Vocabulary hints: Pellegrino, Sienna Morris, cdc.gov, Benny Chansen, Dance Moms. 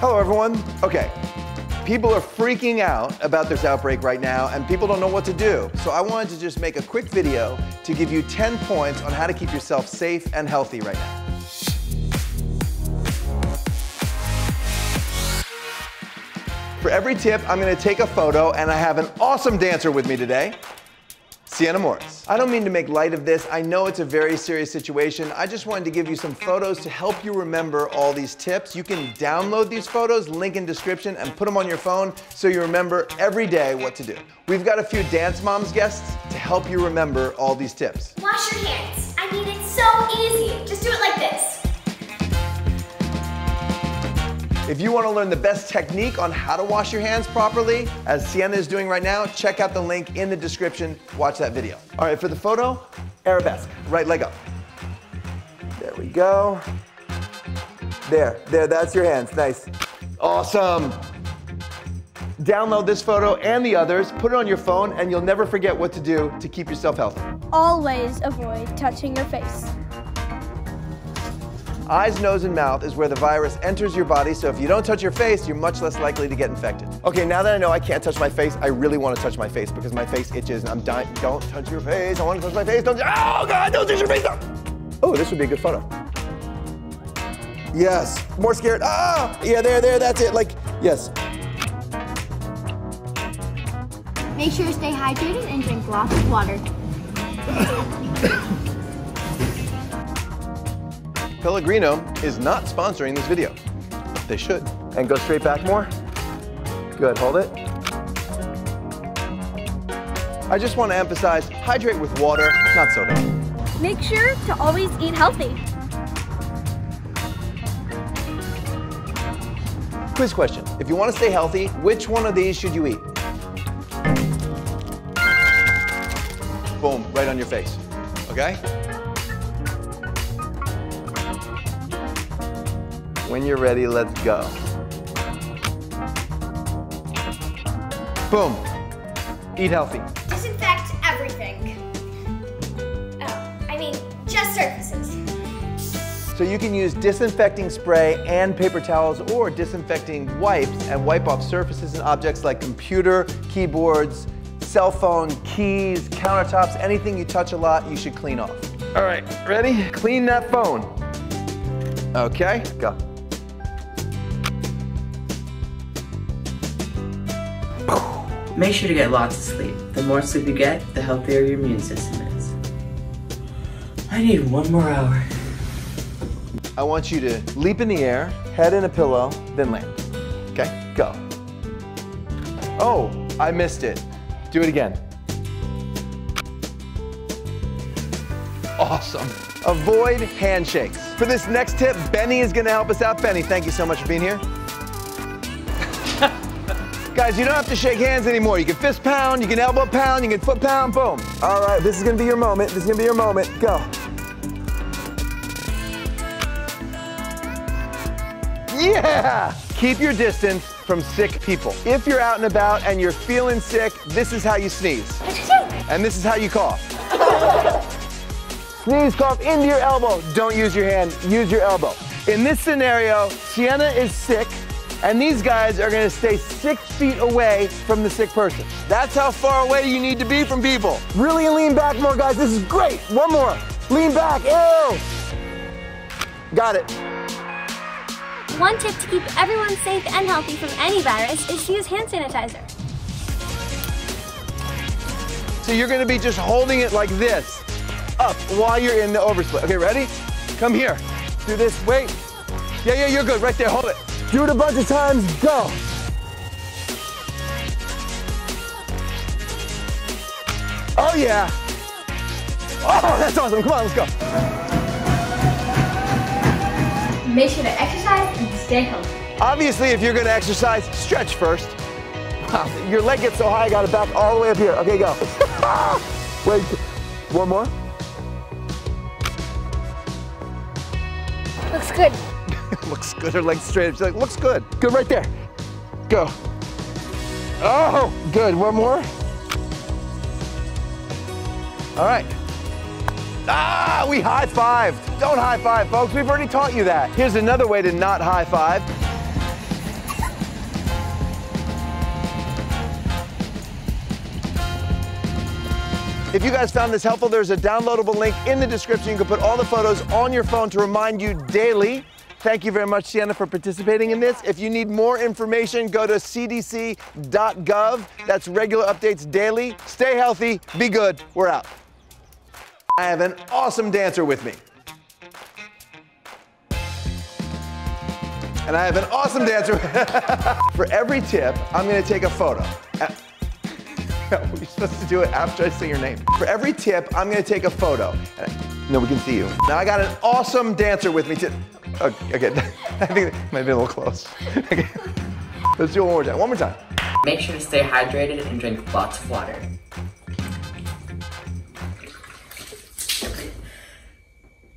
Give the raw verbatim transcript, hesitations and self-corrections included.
Hello, everyone. Okay, people are freaking out about this outbreak right now, and people don't know what to do. So I wanted to just make a quick video to give you ten points on how to keep yourself safe and healthy right now. For every tip, I'm gonna take a photo, and I have an awesome dancer with me today, Sienna Morris. I don't mean to make light of this. I know it's a very serious situation. I just wanted to give you some photos to help you remember all these tips. You can download these photos, link in description, and put them on your phone so you remember every day what to do. We've got a few Dance Moms guests to help you remember all these tips. Wash your hands. I mean, it's so easy. Just do it like this. If you want to learn the best technique on how to wash your hands properly, as Sienna is doing right now, check out the link in the description. Watch that video. All right, for the photo, arabesque, right leg up. There we go. There, there, that's your hands, nice. Awesome. Download this photo and the others, put it on your phone, and you'll never forget what to do to keep yourself healthy. Always avoid touching your face. Eyes, nose, and mouth is where the virus enters your body, so if you don't touch your face, you're much less likely to get infected. Okay, now that I know I can't touch my face, I really want to touch my face because my face itches and I'm dying. Don't touch your face, I want to touch my face, don't, oh God, don't touch your face! Oh, this would be a good photo. Yes, more scared, ah! Yeah, there, there, that's it, like, yes. Make sure you stay hydrated and drink lots of water. Pellegrino is not sponsoring this video. They should. And go straight back more. Good, hold it. I just want to emphasize, hydrate with water, not soda. Make sure to always eat healthy. Quiz question, if you want to stay healthy, which one of these should you eat? Boom, right on your face, okay? When you're ready, let's go. Boom. Eat healthy. Disinfect everything. Oh, I mean, just surfaces. So you can use disinfecting spray and paper towels or disinfecting wipes and wipe off surfaces and objects like computer, keyboards, cell phone, keys, countertops, anything you touch a lot, you should clean off. All right, ready? Clean that phone. Okay, go. Make sure to get lots of sleep. The more sleep you get, the healthier your immune system is. I need one more hour. I want you to leap in the air, head in a pillow, then land. Okay, go. Oh, I missed it. Do it again. Awesome. Avoid handshakes. For this next tip, Benny is gonna help us out. Benny, thank you so much for being here. Guys, you don't have to shake hands anymore. You can fist pound, you can elbow pound, you can foot pound, boom. All right, this is gonna be your moment. This is gonna be your moment. Go. Yeah! Keep your distance from sick people. If you're out and about and you're feeling sick, this is how you sneeze. And this is how you cough. Sneeze, cough into your elbow. Don't use your hand, use your elbow. In this scenario, Sienna is sick, and these guys are gonna stay six feet away from the sick person. That's how far away you need to be from people. Really lean back more, guys. This is great. One more. Lean back. Ew. Got it. One tip to keep everyone safe and healthy from any virus is to use hand sanitizer. So you're gonna be just holding it like this, up, while you're in the oversplit. Okay, ready? Come here. Do this, wait. Yeah, yeah, you're good. Right there, hold it. Do it a bunch of times, go. Oh yeah. Oh, that's awesome, come on, let's go. Make sure to exercise and stay healthy. Obviously, if you're gonna exercise, stretch first. Wow, your leg gets so high, I got it back all the way up here. Okay, go. Wait, one more. Looks good. Looks good, her legs straight up. She's like, looks good. Good right there. Go. Oh, good. One more. All right. Ah, we high-fived. Don't high-five, folks. We've already taught you that. Here's another way to not high-five. If you guys found this helpful, there's a downloadable link in the description. You can put all the photos on your phone to remind you daily. Thank you very much, Sienna, for participating in this. If you need more information, go to C D C dot gov. That's regular updates daily. Stay healthy, be good, we're out. I have an awesome dancer with me. And I have an awesome dancer. For every tip, I'm gonna take a photo. You're supposed to do it after I say your name. For every tip, I'm gonna take a photo. No, we can see you. Now I got an awesome dancer with me too. Okay, okay. I think that might be a little close. Okay. Let's do it one more time, one more time. Make sure to stay hydrated and drink lots of water.